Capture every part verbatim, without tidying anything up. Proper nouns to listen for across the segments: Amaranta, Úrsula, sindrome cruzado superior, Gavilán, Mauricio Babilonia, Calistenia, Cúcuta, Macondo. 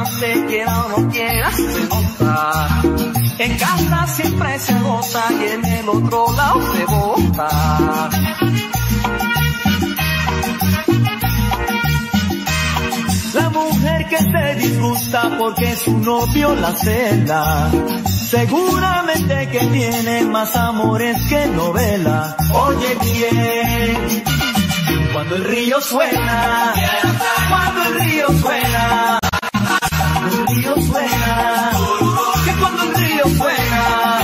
amante, quiera o no quiera, se nota. En casa siempre se goza y en el otro lado se bota. La mujer que te disgusta porque su novio la cela, seguramente que tiene más amores que novela. Oye bien, cuando el río suena, cuando el río suena, cuando el río suena, que cuando el río suena.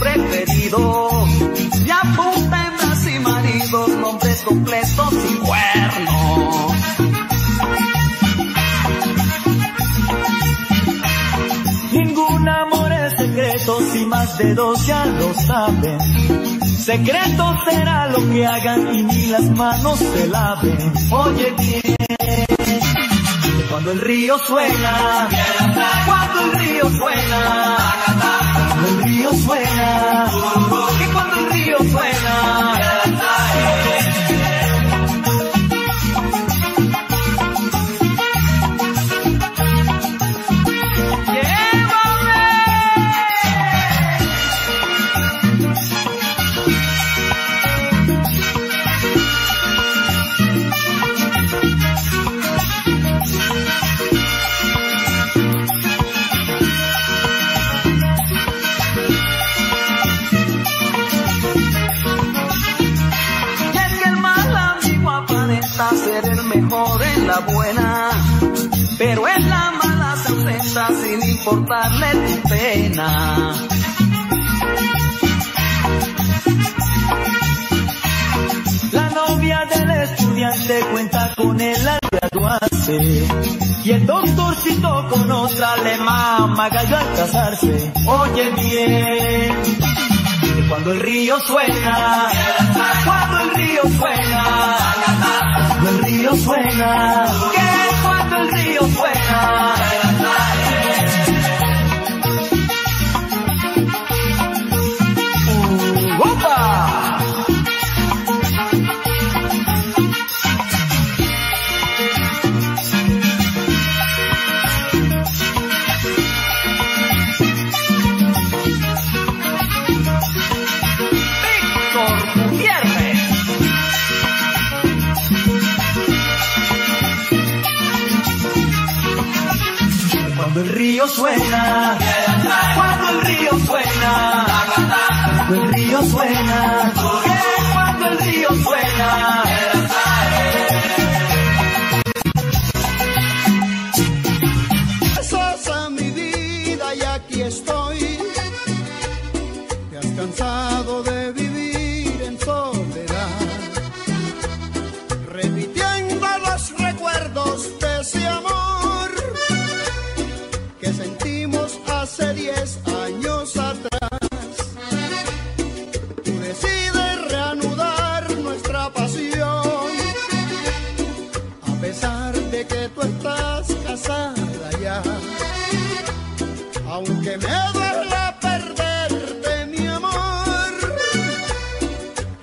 Preferidos, y apunta hembras y maridos, nombres completos y cuernos. Ningún amor es secreto si más de dos ya lo saben. Secreto será lo que hagan y ni las manos se laven. Oye bien, cuando el río suena, cuando el río suena, cuando el río suena, que cuando el río suena. Buena, pero es la mala sorpresa sin importarle tu pena. La novia del estudiante cuenta con el al graduarse, y el doctorcito con otra le mama gallo al casarse. Oye bien, que cuando el río suena, cuando el río suena, cuando el río suena, que cuando el río suena. Cuando el río suena, cuando el río suena, cuando el río suena, cuando el río suena. Estás a mi vida y aquí estoy. Te has cansado de vivir en soledad, repitiendo los recuerdos de ese amor que sentimos hace diez años atrás. Tú decides reanudar nuestra pasión, a pesar de que tú estás casada ya. Aunque me duela perderte, mi amor,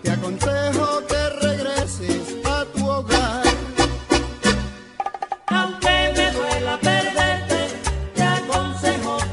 te aconsejo que regreses a tu hogar. Aunque me duela perderte, aunque me duela perderte, te aconsejo.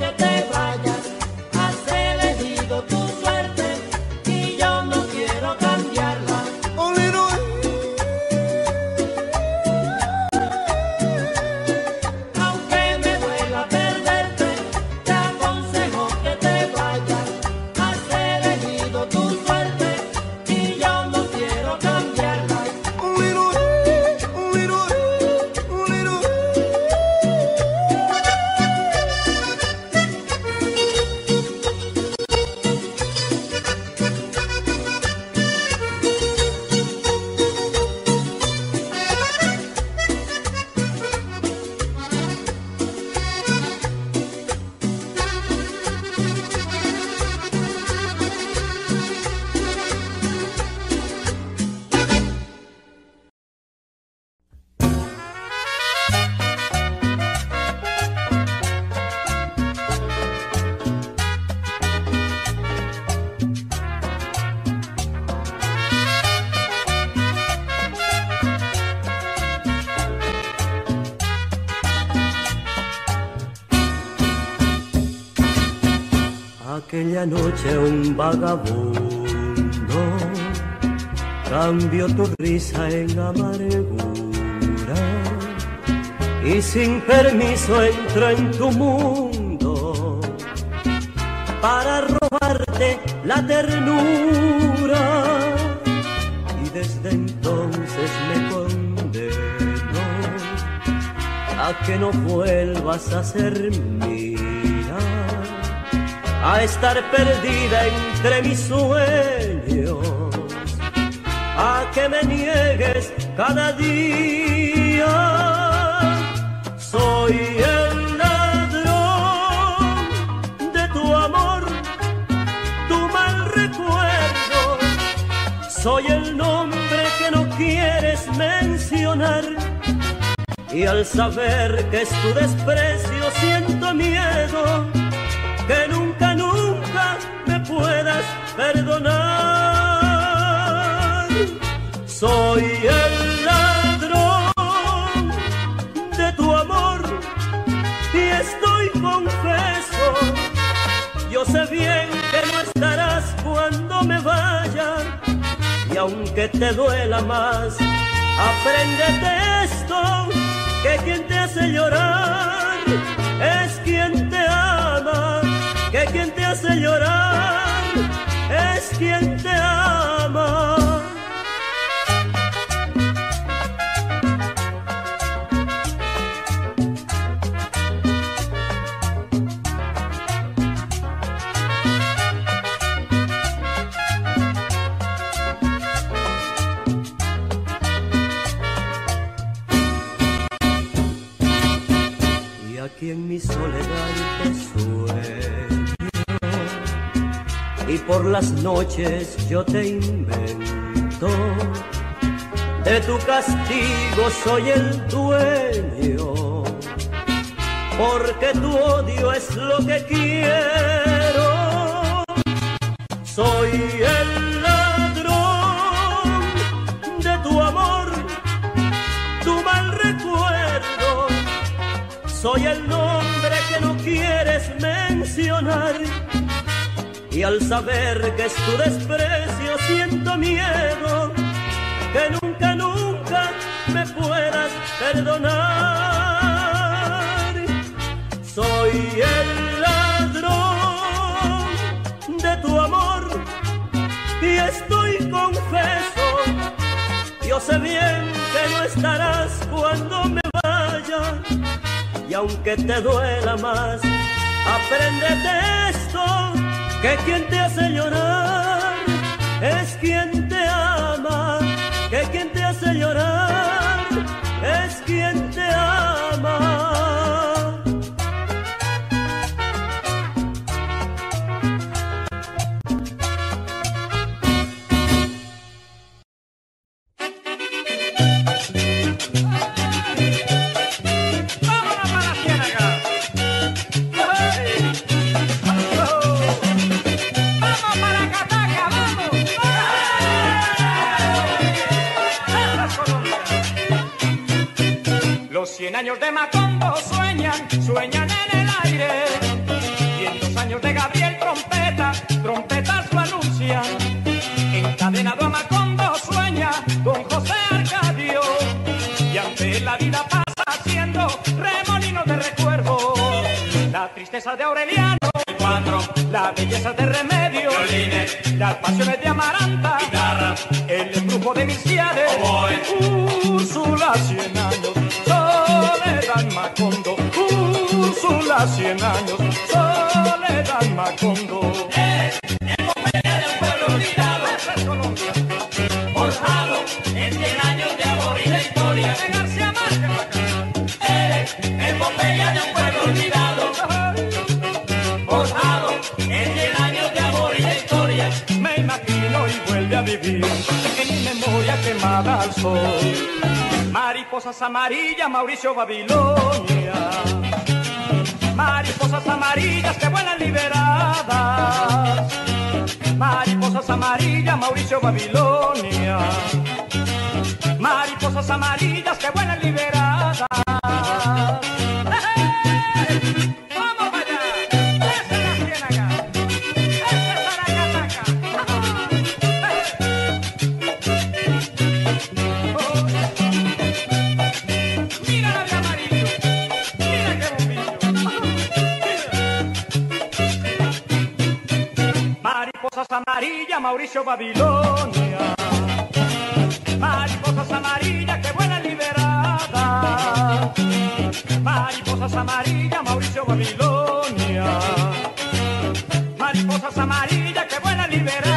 Aquella noche un vagabundo cambió tu risa en amargura y sin permiso entró en tu mundo para robarte la ternura. Y desde entonces me condeno a que no vuelvas a ser mía, a estar perdida entre mis sueños, a que me niegues cada día. Soy el ladrón de tu amor, tu mal recuerdo. Soy el nombre que no quieres mencionar, y al saber que es tu desprecio siento miedo que nunca, nunca me puedas perdonar. Soy el ladrón de tu amor y estoy confeso. Yo sé bien que no estarás cuando me vaya, y aunque te duela más, apréndete esto, que quien te hace llorar es quien te ama, que quien te hace llorar es quien te ama. Y aquí en mi soledad te sueño, y por las noches yo te invento. De tu castigo soy el dueño, porque tu odio es lo que quiero. Soy el ladrón de tu amor, tu mal recuerdo. Soy el nombre que no quieres mencionar, y al saber que es tu desprecio siento miedo que nunca, nunca me puedas perdonar. Soy el ladrón de tu amor y estoy confeso. Yo sé bien que no estarás cuando me vaya, y aunque te duela más, apréndete esto, que quien te hace llorar es quien te ama, que quien te hace llorar es quien te ama. Cien años de Macondo sueñan, sueñan en el aire. Y en los años de Gabriel trompeta, trompeta lo anuncian. Encadenado a Macondo sueña don José Arcadio. Y aunque la vida pasa haciendo remolinos de recuerdo, la tristeza de Aureliano, el cuatro, la belleza de Remedios, violines, las pasiones de Amaranta, guitarra, el embrujo de Misiades, Úrsula, cien años. Soledad Macondo, Úrsula, cien años, Soledad Macondo. Eres epopeya de un pueblo olvidado, es Colombia, forjado en cien años de amor y de historia. De García Márquez. Eres epopeya de un pueblo olvidado, forjado en cien años de amor y de historia. Me imagino y vuelve a vivir en mi memoria quemada al sol. Mariposas amarillas, Mauricio Babilonia. Mariposas amarillas que vuelan liberadas. Mariposas amarillas, Mauricio Babilonia. Mariposas amarillas que vuelan liberadas. ¡Hey! ¡Vamos para allá! ¡Esa es la ciénaga! a Mauricio Babilonia. Mariposas amarillas que vuelan liberadas. Mariposas amarillas, Mauricio Babilonia. Mariposas amarillas que vuelan liberadas.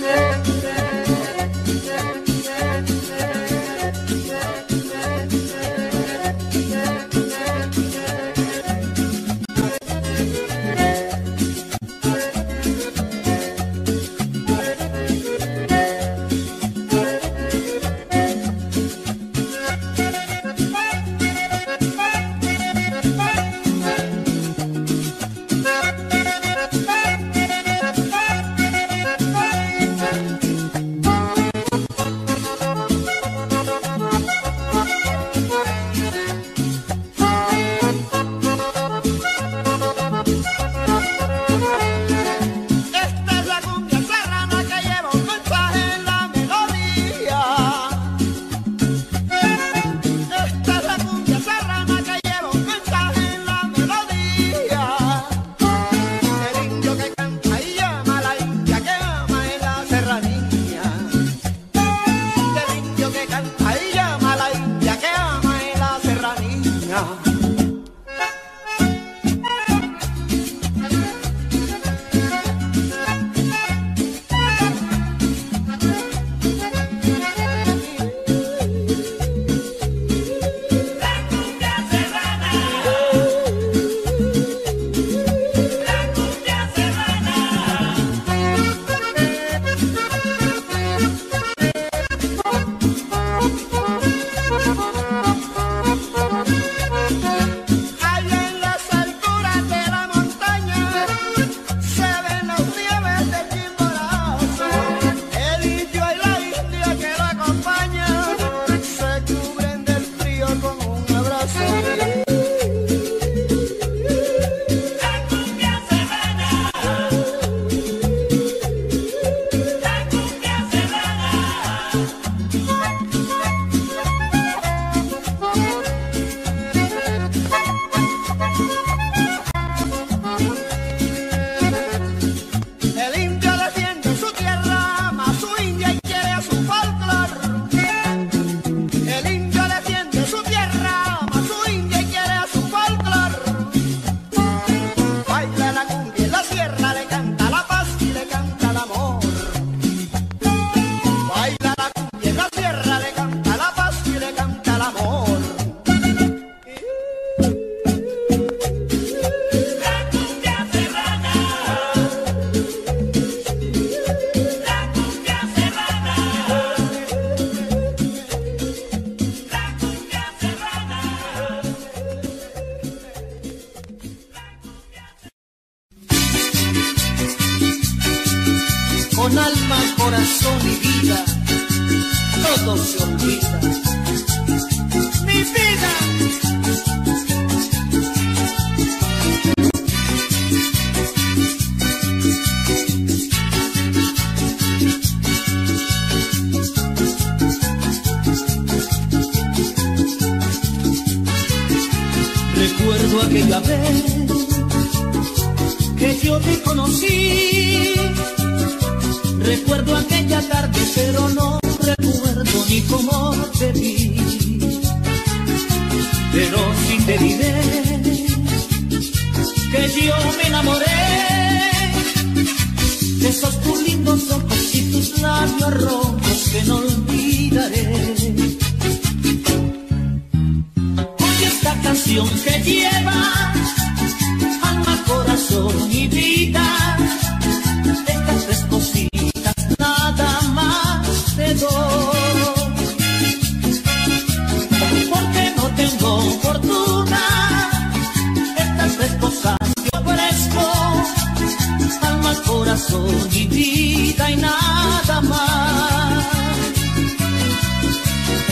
Yeah. con alma, corazón y vida, todo se olvida. ¡Mi vida! Recuerdo aquella vez que yo te conocí, recuerdo aquella tarde, pero no recuerdo ni cómo te vi. Pero sí te diré que yo me enamoré de esos tus lindos ojos y tus labios rojos que no olvidaré. Oye esta canción que lleva corazón y vida, estas tres cositas nada más te doy, porque no tengo fortuna, estas tres cosas yo ofrezco, alma, corazón y vida y nada más.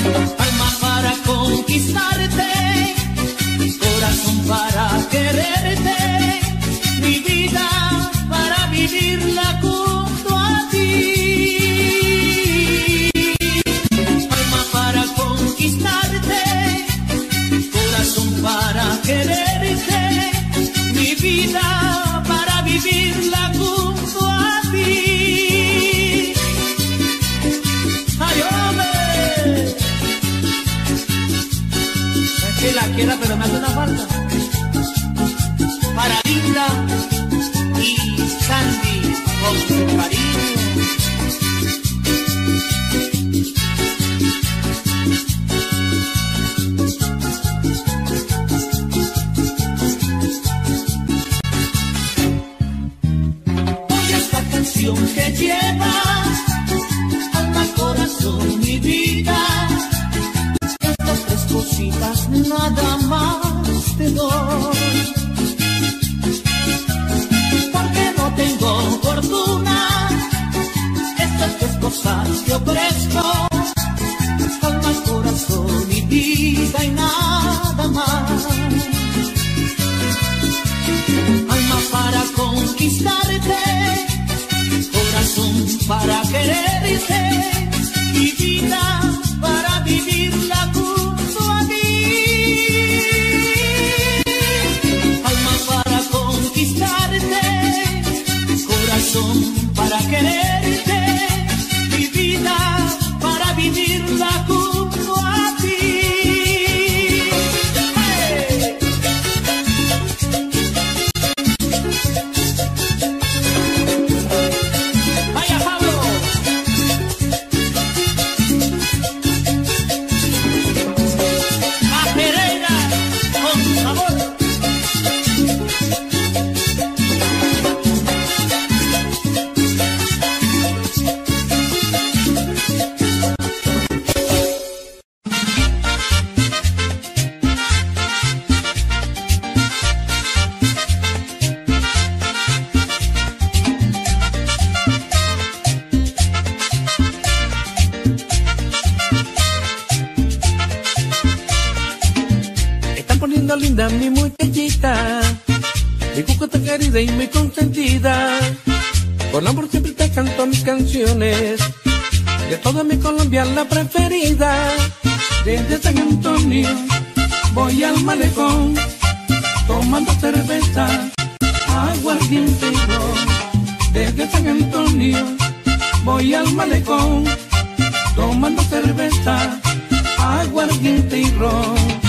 Alma para conquistarte, corazón para quererte, mi vida para vivirla junto a ti. Alma para conquistarte, corazón para quererte, mi vida para vivirla junto a ti. ¡Ay, hombre! Es que la quiera, pero me hace una falta. Para Linda y Sandy, con su cariño. Oye esta canción que lleva alma, corazón y vida, estas tres cositas nada más te doy. Te ofrezco alma, corazón y vida y nada más. Alma para conquistarte, corazón para quererte y vida para vivirla junto a ti. Alma para conquistarte, corazón para quererte, para vivirla junto a ti. ¡Hey! ¡Vaya, Pablo! ¡A Pereira! ¡Con sabor! Y muy consentida, con amor siempre te canto mis canciones, de toda mi Colombia la preferida. Desde San Antonio voy al malecón, tomando cerveza, aguardiente y ron. Desde San Antonio voy al malecón, tomando cerveza, aguardiente y ron.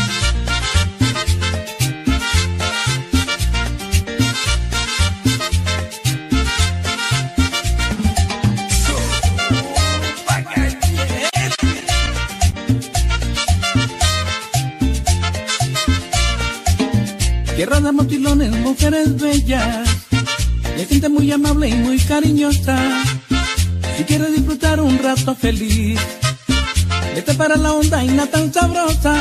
Tierra de motilones, mujeres bellas, de gente muy amable y muy cariñosa. Si quieres disfrutar un rato feliz, vete para la onda y no tan sabrosa.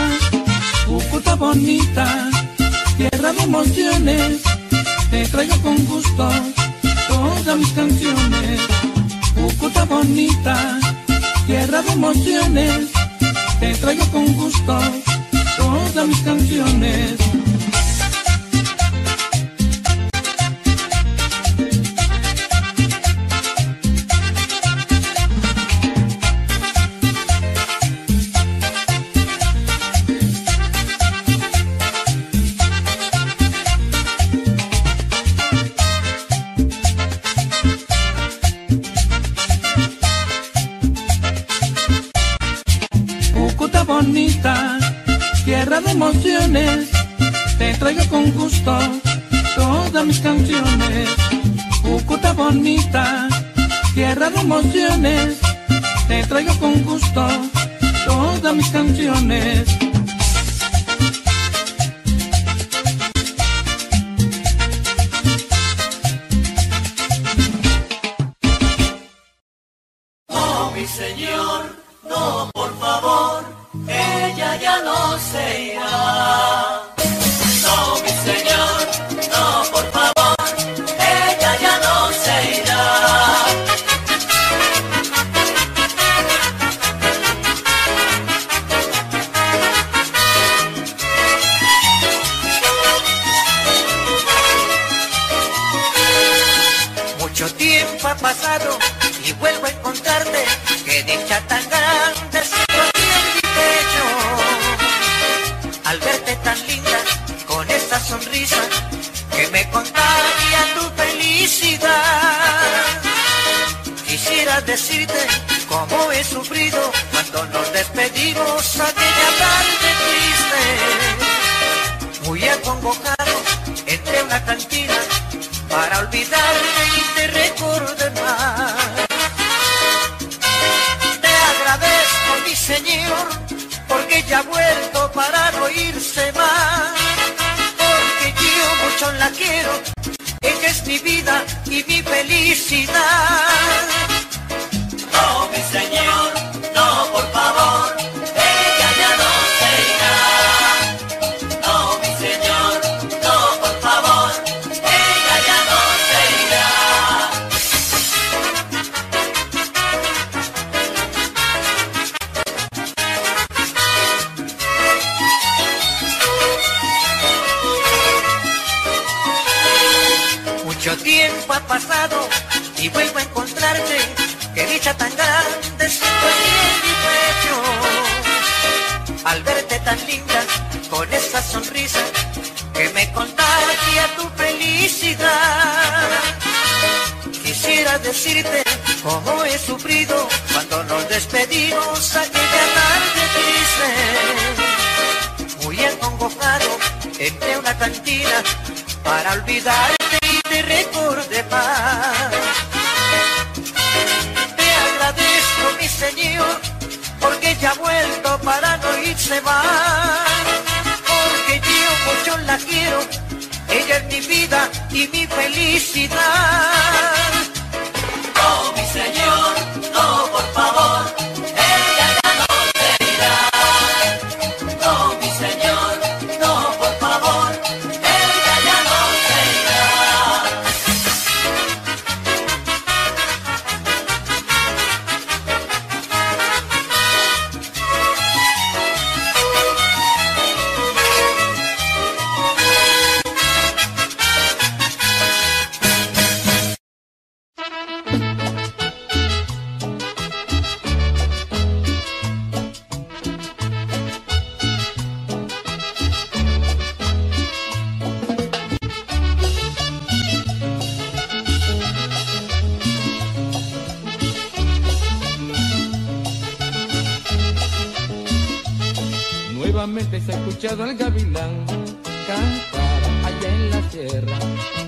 Cúcuta bonita, tierra de emociones, te traigo con gusto todas mis canciones. Cúcuta bonita, tierra de emociones, te traigo con gusto todas mis canciones. Bonita, tierra de emociones, te traigo con gusto todas mis canciones. Cúcuta bonita, tierra de emociones, te traigo con gusto todas mis canciones. Oh, mi señor, no, por favor. Ella ya no se irá. No, mi señor, no, por favor. Ella ya no se irá. Mucho tiempo ha pasado y vuelvo a contarte que dicha tan grande se... Al verte tan linda, con esa sonrisa, que me contagia tu felicidad. Quisiera decirte cómo he sufrido cuando nos despedimos aquella tarde triste. Muy acongojado, entré a una cantina para olvidarme y te recordé más. Te agradezco, mi señor, porque ya ha vuelto para no irse más, porque yo mucho la quiero, ella es mi vida y mi felicidad. No, mi señor, no, por favor, ella ya no se irá. No, mi señor, no, por favor, ella ya no se irá. Mucho tiempo ha pasado y vuelvo a encontrarte, que dicha tan grande siento en mi pecho. Al verte tan linda, con esa sonrisa, que me contagia tu felicidad. Quisiera decirte cómo he sufrido cuando nos despedimos aquella tarde triste. Muy acongojado, entré a una cantina para olvidarte y te recordé más. Te agradezco, mi señor, porque ya ha vuelto para no irse más, porque yo mucho la quiero, ella es mi vida y mi felicidad. No, mi señor, no, por favor, ella ya no se irá. No, mi señor, no, por favor, ella ya no se el gavilán cantar allá en la sierra.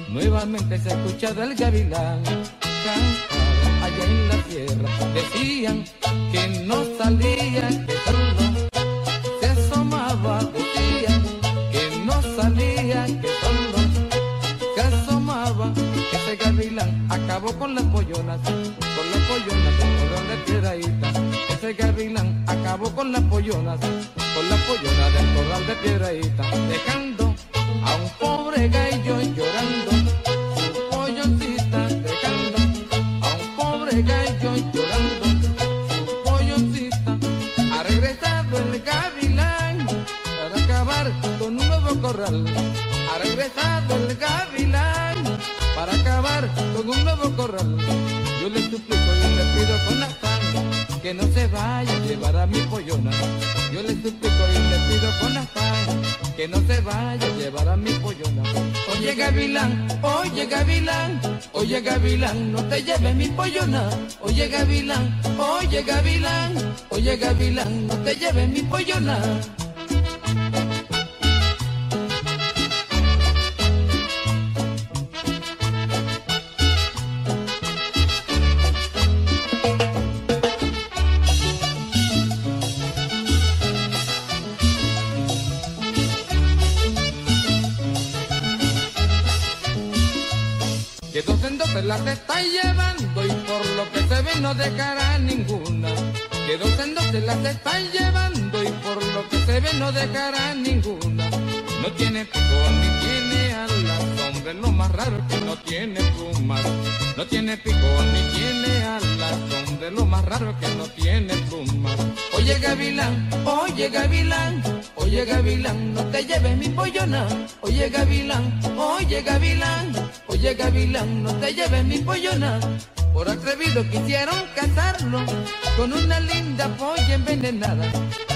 Nuevamente se ha escuchado el gavilán cantar allá en la sierra. Decían que no salía, que solo se asomaba. Decían que no salía, que solo se asomaba. Ese gavilán acabó con las pollonas, con las pollonas con la piedradita. Ese gavilán acabó con las pollonas, con la pollona del corral de Piedradita, dejando a un pobre gallo llorando, su polloncita, dejando a un pobre gallo algún nuevo corral. Yo le suplico, yo le pido con afán que no se vaya a llevar a mi pollona. Yo le suplico, yo le pido con afán que no se vaya a llevar a mi pollona. Oye Gavilán, oye Gavilán, oye Gavilán, no te lleves mi pollona. Oye Gavilán, oye Gavilán, oye Gavilán, no te lleves mi pollona. Que dos en dos te las está llevando y por lo que se ve no dejará ninguna. Que dos en dos te las está llevando y por lo que se ve no dejará ninguna. No tiene pico ni tiene alas, hombre, lo más raro es que no tiene plumas. No tiene pico ni tiene alas, hombre, lo más raro es que no tiene plumas. Oye Gavilán, oye Gavilán, oye Gavilán, no te lleves mi pollona. Oye Gavilán, oye Gavilán, oye Gavilán, no te lleves mi pollona. Por atrevido quisieron casarlo con una linda polla envenenada.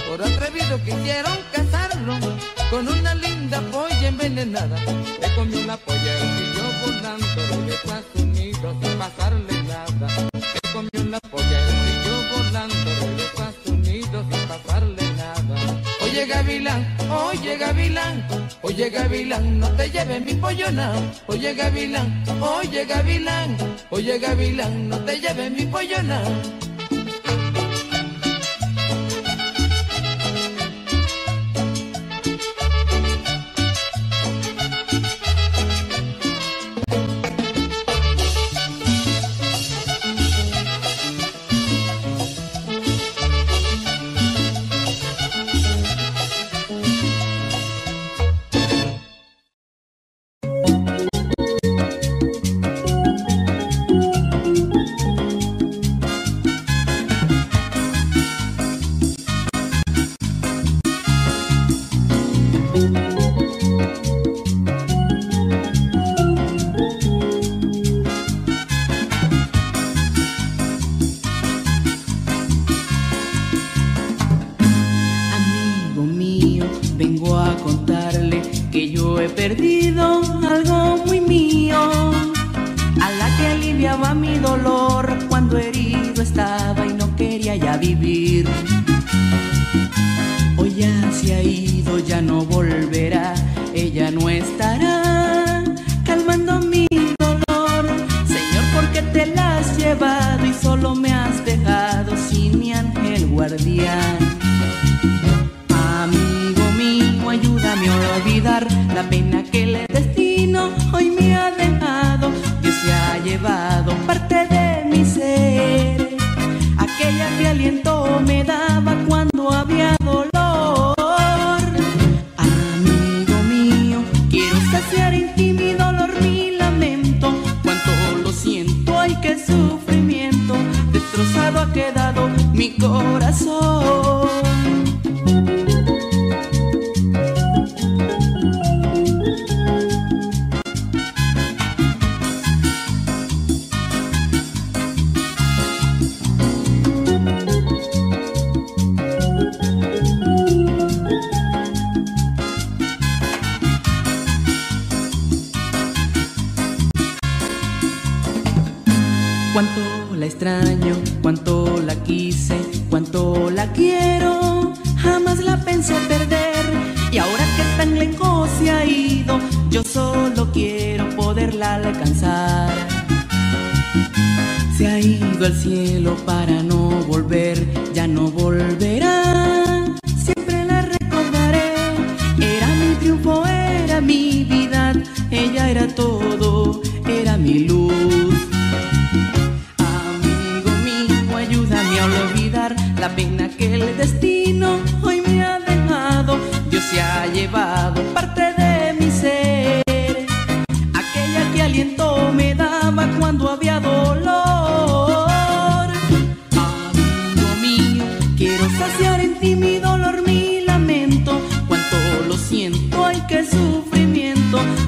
Por atrevido quisieron casarlo con una linda polla envenenada. Le comió la polla y siguió volando, regresó a su nido sin pasarle nada. Le comió la polla y siguió volando, regresó a su nido sin pasarle nada. Oye Gavilán, oye Gavilán, oye Gavilán, no te lleves mi pollona. Oye Gavilán, oye Gavilán, oye Gavilán, no te lleves mi pollona.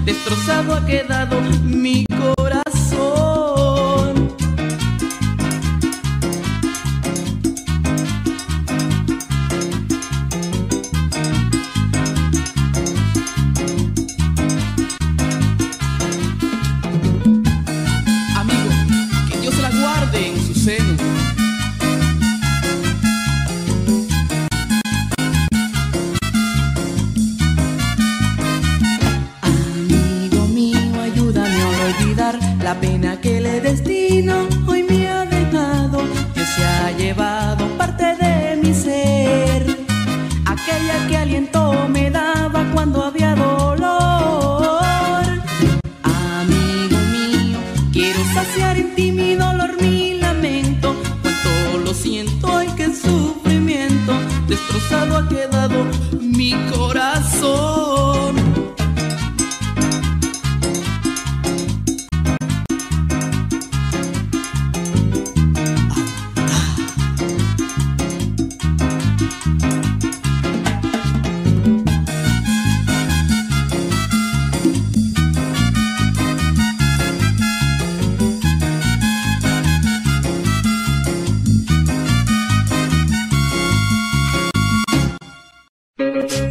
Destrozado ha quedado mi corazón. olvidar la pena que el destino hoy me ha dejado, que se ha llevado parte de mi ser, aquella que aliento me daba cuando había dolor. Amigo mío, quiero saciar en ti mi dolor, mi lamento, cuánto lo siento y qué sufrimiento, destrozado ha quedado mi corazón. Yes.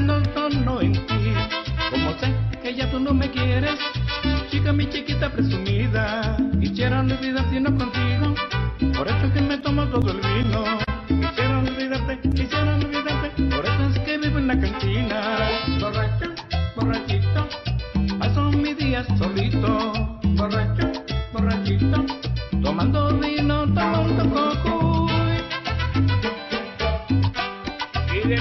buscando un tono en ti. Como sé que ya tú no me quieres, chica, mi chiquita presumida, quisiera olvidarte y no contigo, por eso es que me tomo todo el vino. Quisiera olvidarte, quisiera olvidarte, por eso es que vivo en la cantina. Borracho, borrachito, paso mis días solito. Borracho, borrachito, tomando vino, tomando coco. Y de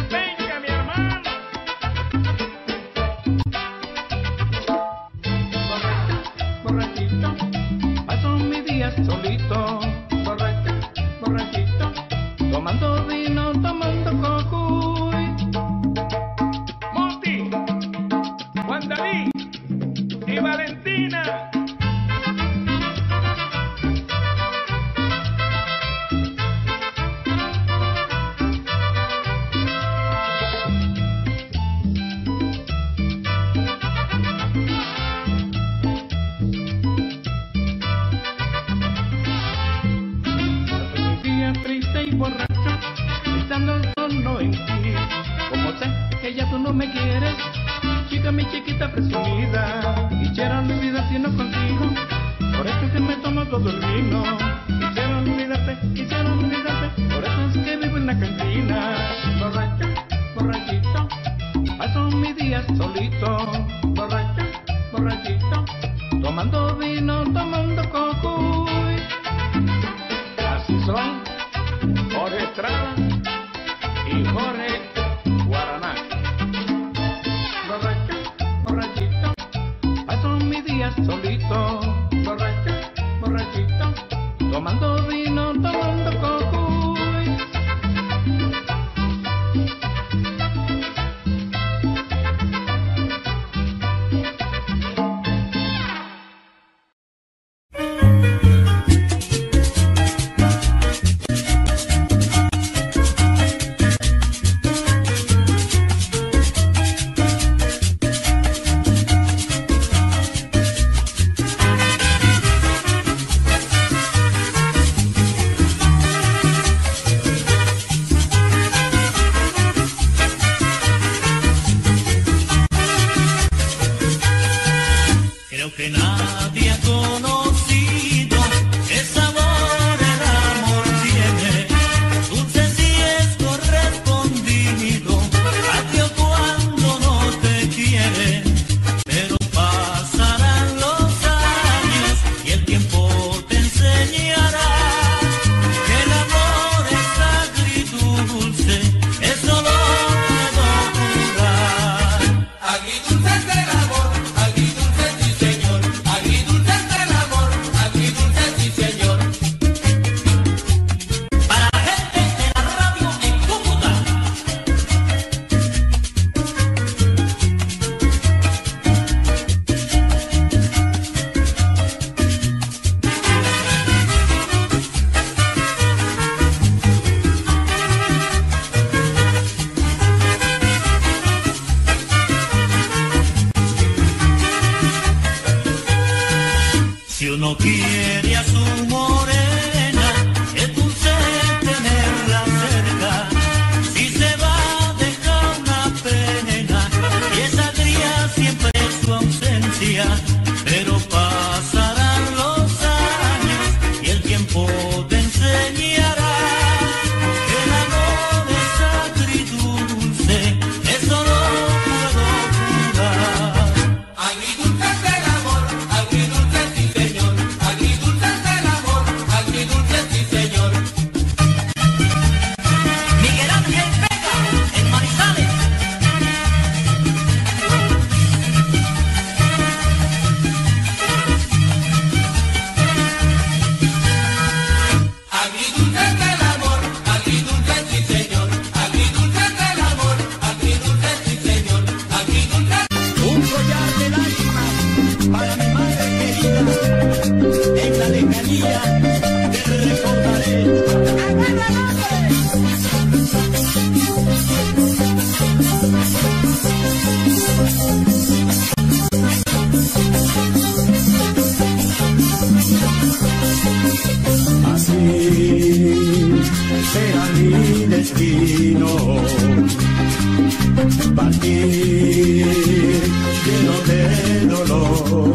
morir lleno de dolor,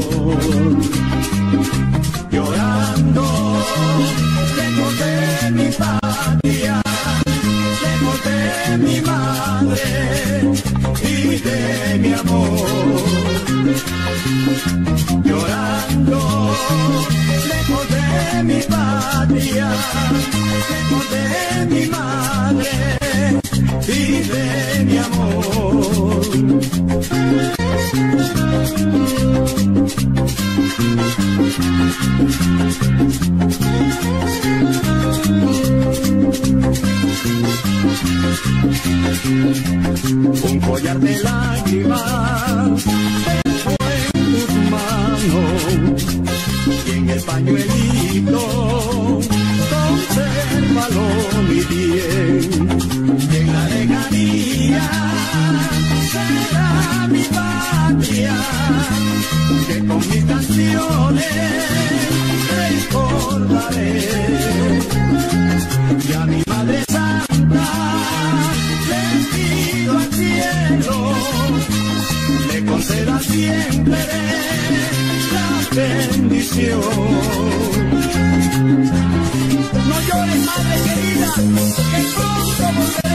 llorando lejos de mi patria, lejos de mi madre y de mi amor, llorando lejos de mi patria, lejos de mi madre y de mi amor. Un collar de lágrimas tengo en tus manos y en el pañuelito consérvalo mi bien. Será mi patria, que con mis canciones recordaré, y a mi Madre Santa le pido al cielo, le conceda siempre la bendición. No llores, madre querida, que pronto volveré.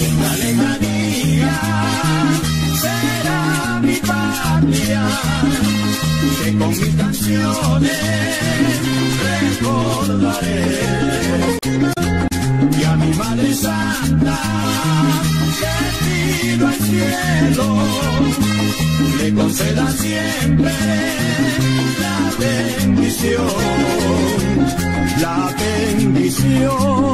En la lejanía será mi patria, que con mis canciones recordaré, y a mi Madre Santa le pido al cielo, le conceda siempre la bendición, la bendición.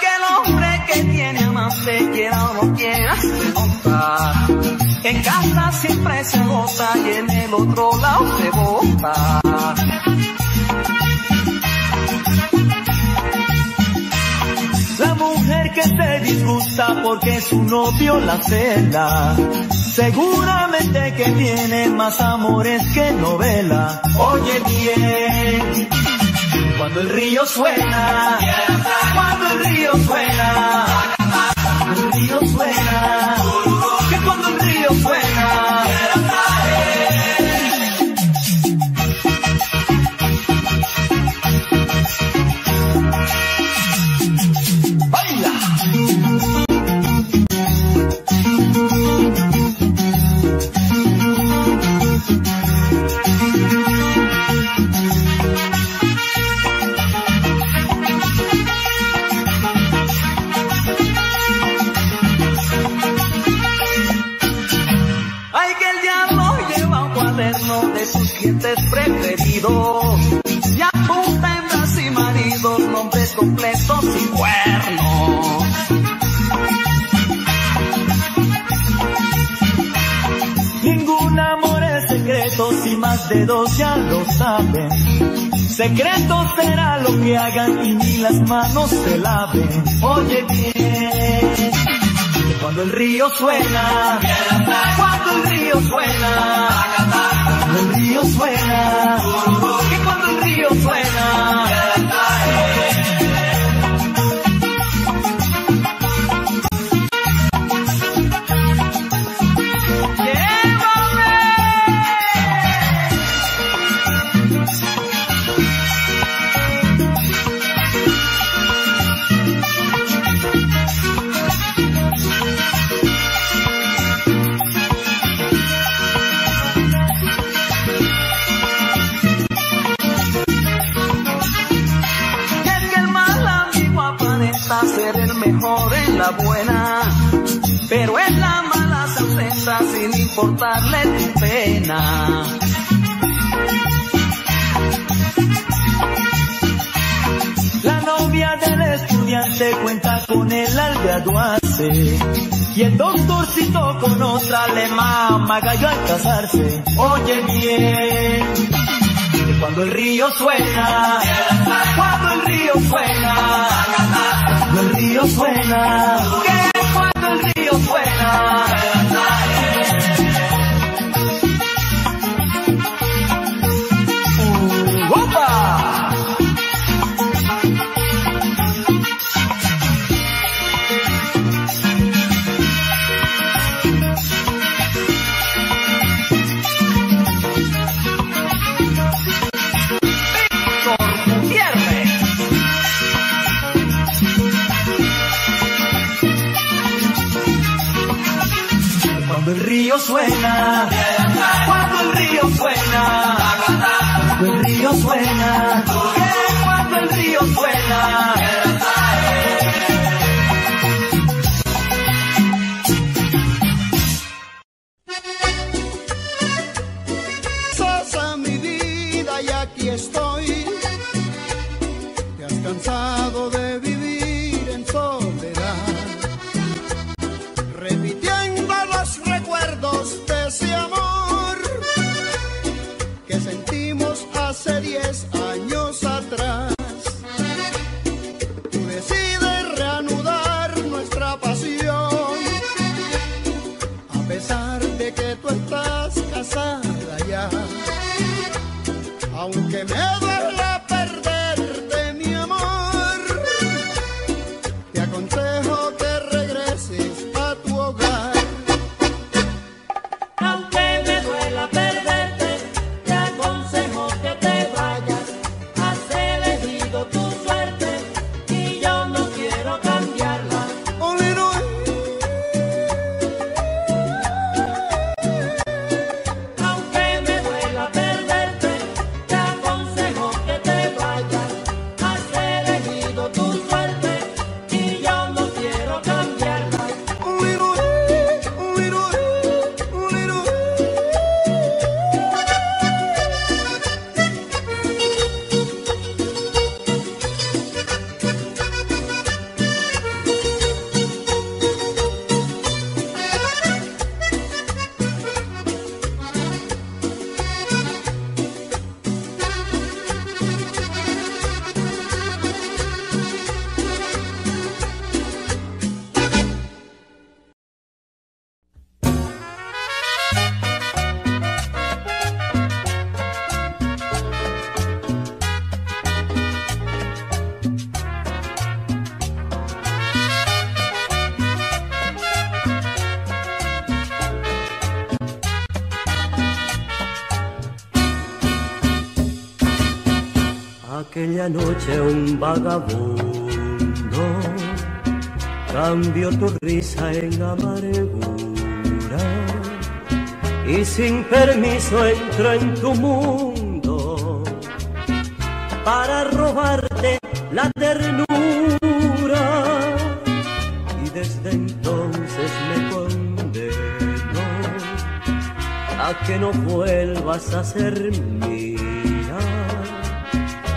que el hombre que tiene amante, quiera o no quiera, se nota. En casa siempre se agota y en el otro lado se bota. La mujer que te disgusta porque su novio la cela, seguramente que tiene más amores que novela. Oye bien, cuando el río suena, cuando el río suena, cuando el río suena, que cuando el río suena. Preferidos y apunta hembras y maridos, nombres completos y cuernos. Ningún amor es secreto si más de dos ya lo saben. Secreto será lo que hagan y ni las manos se laven. Oye bien, cuando el río suena, cuando el río suena, cuando el río suena, que cuando el río suena. Buena, pero es la mala salsa sin importarle tu pena. La novia del estudiante cuenta con él al graduarse y el doctorcito con otra le mama gallo al casarse. Oye bien, que cuando el río suena, cuando el río suena, cuando el río suena, que cuando el río suena. Uh, ¡Opa! Cuando el río suena, cuando el río suena, cuando el río suena, cuando el río suena. Sosa mi vida y aquí estoy. Te has cansado de vivir en soledad, repitiendo los recuerdos de ese amor que sentimos hace diez años atrás. Tú decides reanudar nuestra pasión, a pesar de que tú estás casada ya. Aunque me duela perderte, mi amor, te aconsejo que regreses a tu hogar. Aunque me duela perderte, te aconsejo que te vayas. Has elegido tu suerte y yo no quiero cambiarla. Aunque me duela perderte, te aconsejo Aquella noche un vagabundo cambió tu risa en amargura y sin permiso entró en tu mundo para robarte la ternura. Y desde entonces me condeno a que no vuelvas a ser mía,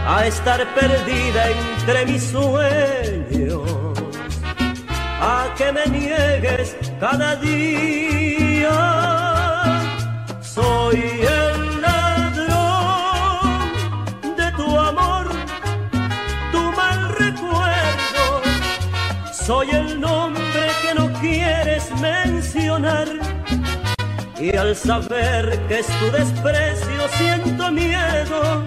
a estar perdida entre mis sueños, a que me niegues cada día. Soy el ladrón de tu amor, tu mal recuerdo. Soy el nombre que no quieres mencionar. Y al saber que es tu desprecio, siento miedo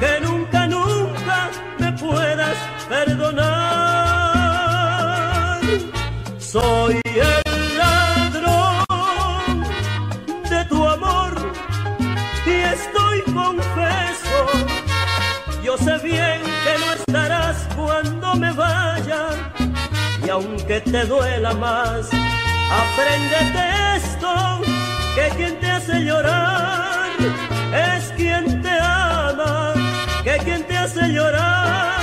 que nunca, nunca me puedas perdonar. Soy el ladrón de tu amor y estoy confeso. Yo sé bien que no estarás cuando me vaya, y aunque te duela más, apréndete esto, que quien te hace llorar es quien te ama, que quien te hace llorar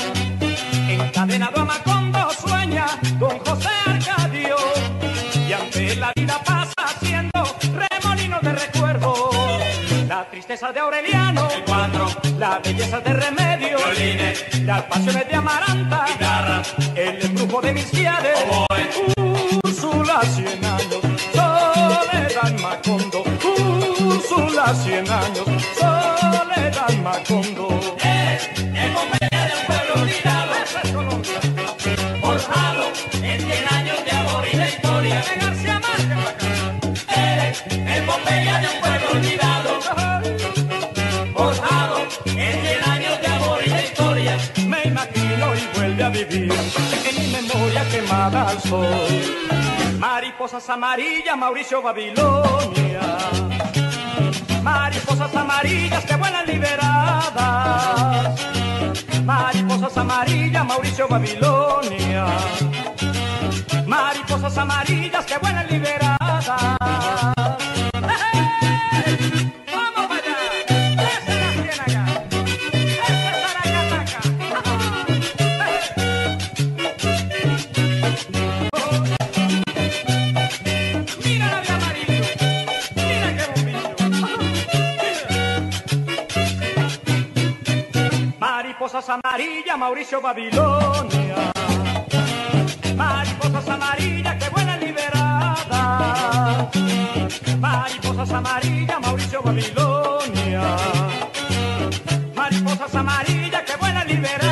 Encadenado a Macondo sueña don José Arcadio. Y ante la vida pasa haciendo remolinos de recuerdo. La tristeza de Aureliano, el cuatro, la belleza de Remedios, violines, las pasiones de Amaranta, guitarras, el embrujo de mis fiades, Úrsula, cien años. Macondo, Úrsula, cien años, soledad Macondo. Eres epopeya de un pueblo olvidado, forjado en cien años de amor y de historia. Eres epopeya de un pueblo olvidado, forjado en cien años de amor y de historia. Me imagino y vuelve a vivir en mi memoria quemada al sol. Mariposas amarillas, Mauricio Babilonia. Mariposas amarillas que vuelan liberadas. Mariposas amarillas, Mauricio Babilonia. Mariposas amarillas que vuelan liberadas. ¡Hey! ¡Vamos para allá! ¡Esa es la ciénaga! amarilla, Mauricio Babilonia. Mariposas amarillas que vuelan liberadas. Mariposas amarillas, Mauricio Babilonia. Mariposas amarillas que vuelan liberadas.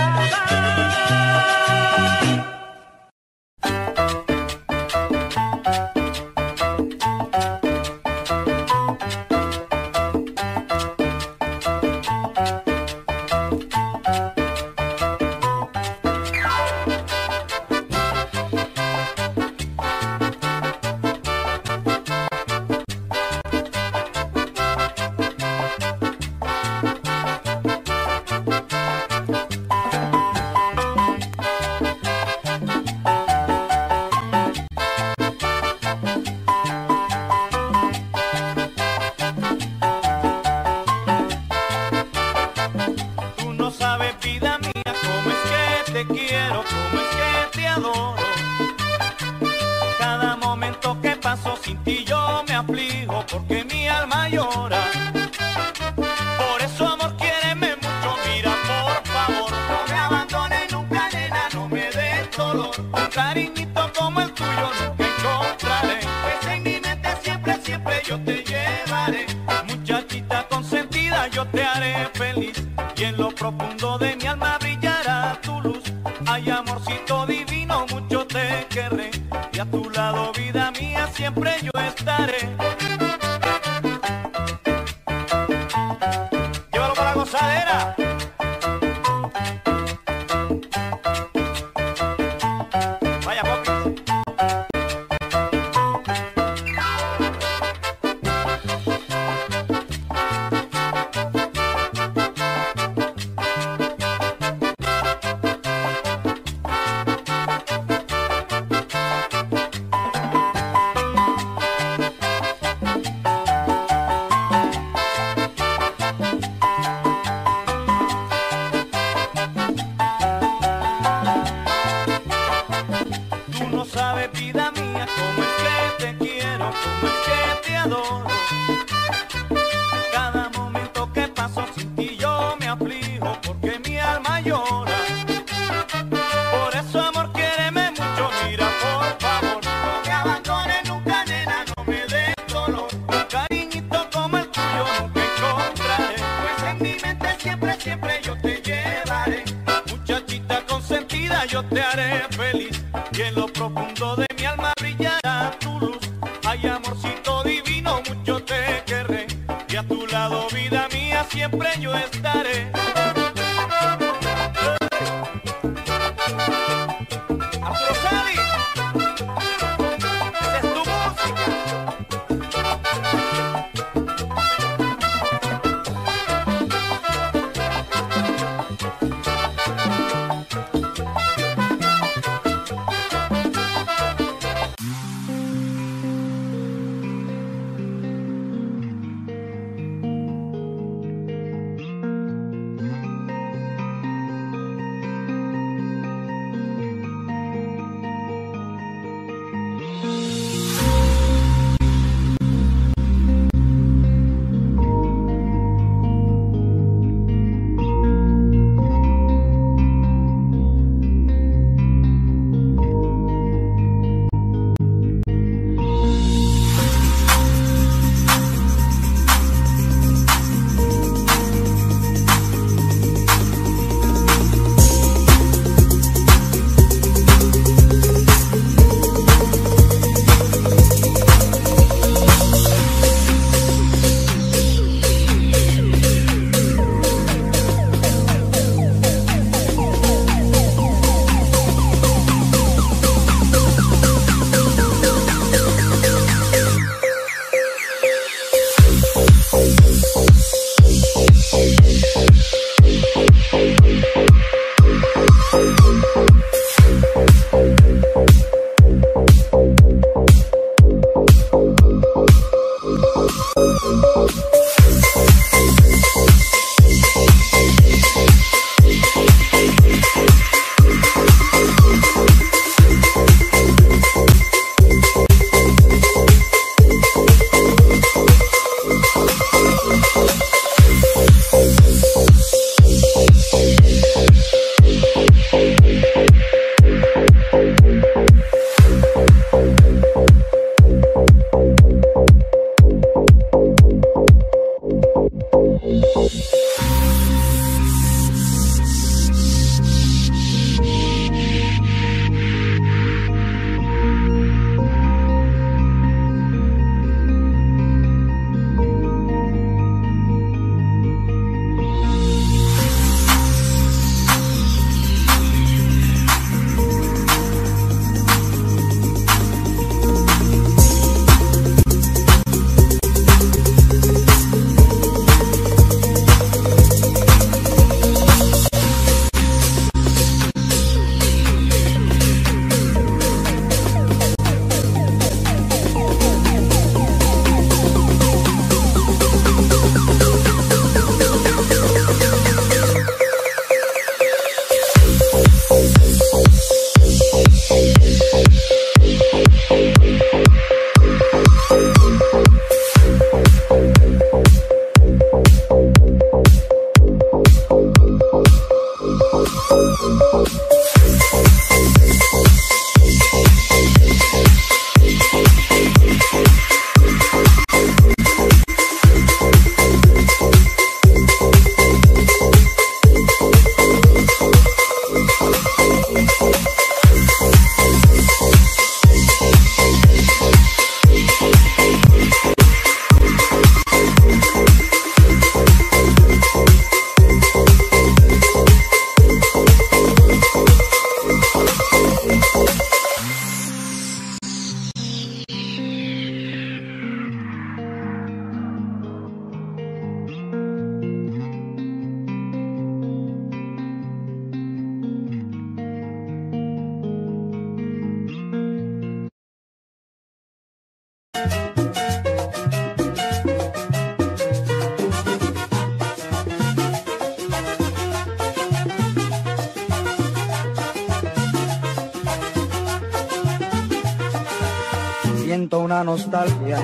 siento una nostalgia,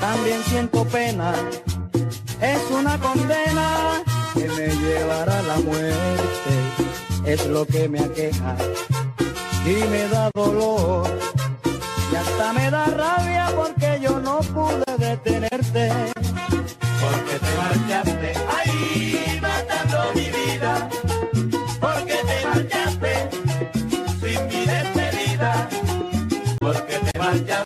también siento pena, es una condena que me llevará a la muerte, es lo que me aqueja y me da dolor, y hasta me da rabia porque yo no pude detenerte, porque te marchaste ahí matando mi vida, porque te marchaste sin mi despedida, porque te marchaste.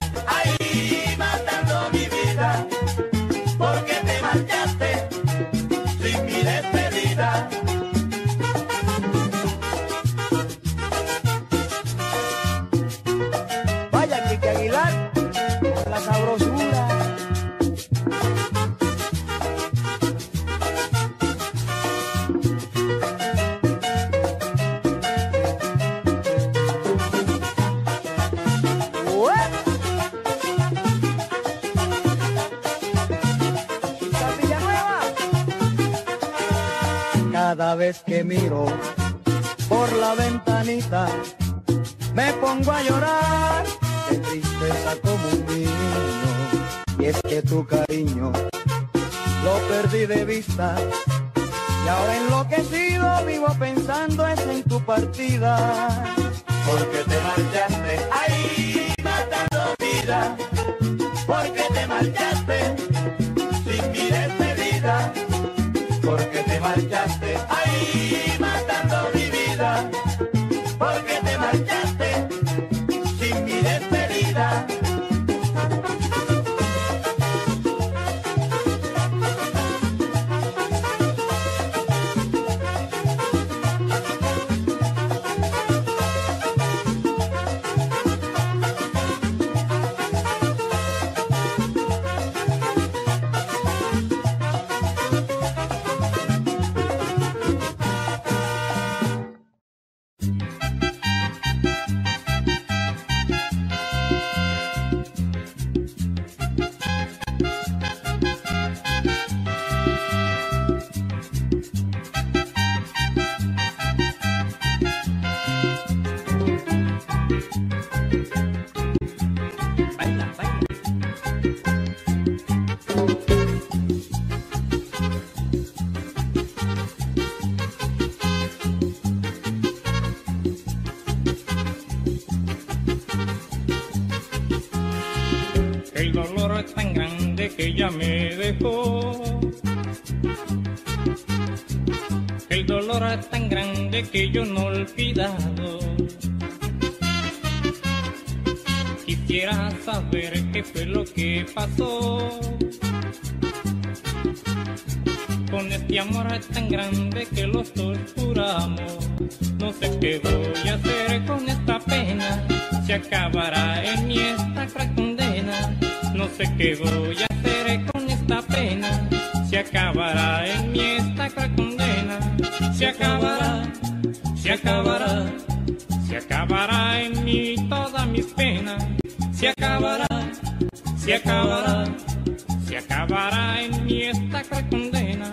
Cada vez que miro por la ventanita me pongo a llorar de tristeza como un niño, y es que tu cariño lo perdí de vista y ahora enloquecido vivo pensando es en tu partida, porque te marchaste ahí matando vida, porque te marchaste sin mi despedida, porque te marchaste ahí matando mi vida, porque te marchaste sin mi despedida. Ella me dejó, el dolor es tan grande que yo no he olvidado. Quisiera saber qué fue lo que pasó con este amor es tan grande que los dos juramos. No sé qué voy a hacer con esta pena, se acabará en mí esta gran condena. No sé qué voy a hacer con esta pena, se acabará en mí esta gran condena. Se acabará, se acabará, se acabará en mí todas mis penas. Se acabará, se acabará, se acabará en mí esta gran condena.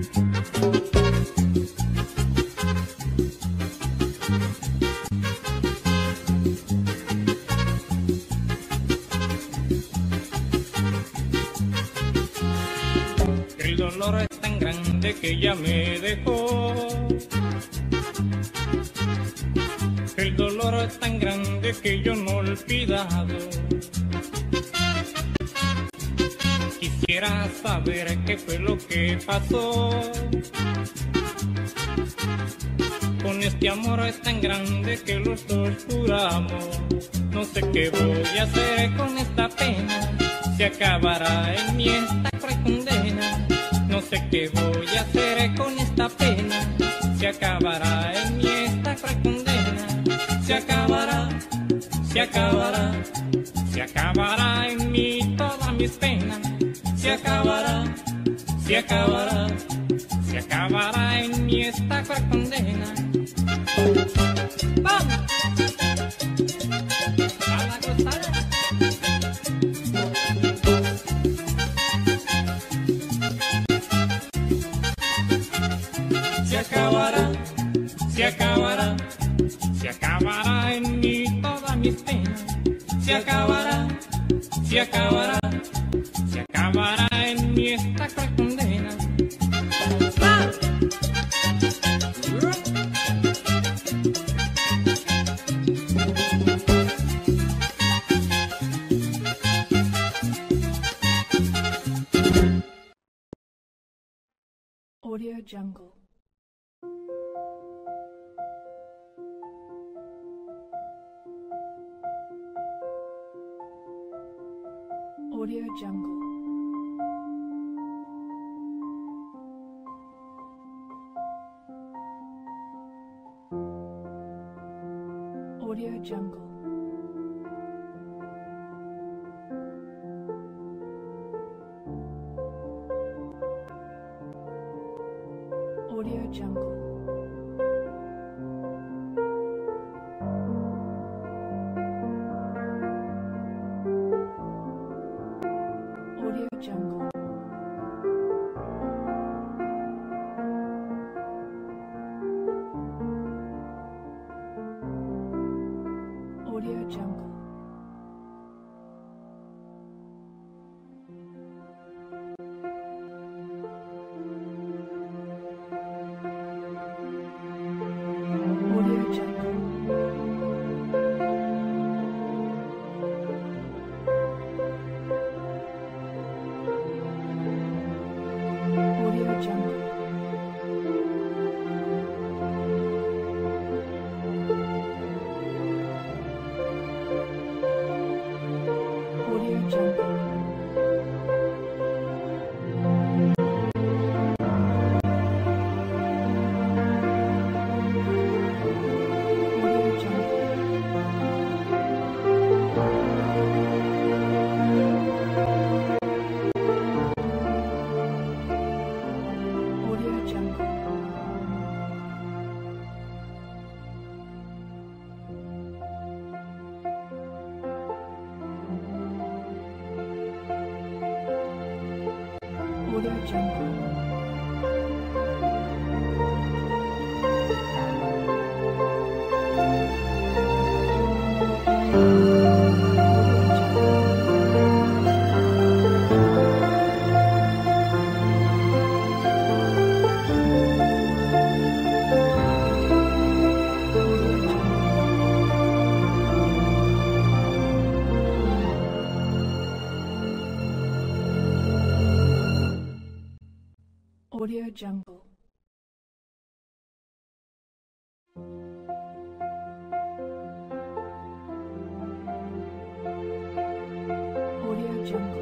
Que ella me dejó, el dolor es tan grande que yo no he olvidado. Quisiera saber qué fue lo que pasó con este amor es tan grande que los dos juramos. No sé qué voy a hacer con esta pena, se acabará en mí esta gran condena. No sé qué voy a hacer con esta pena, se acabará en mí esta gran condena. Se acabará, se acabará, se acabará en mí toda mi mis penas, se acabará, se acabará, se acabará en mi esta cruel condena. ¡Vamos! ¡A la cruzada! Se acabará, se acabará, se acabará en mí todas mis penas. Se acabará, se acabará, se acabará en mí esta cruel condena. ¡Ah! Audio Jungle. Audio Jungle. Audio Jungle. Audio Jungle. Audio Jungle. Audio Jungle.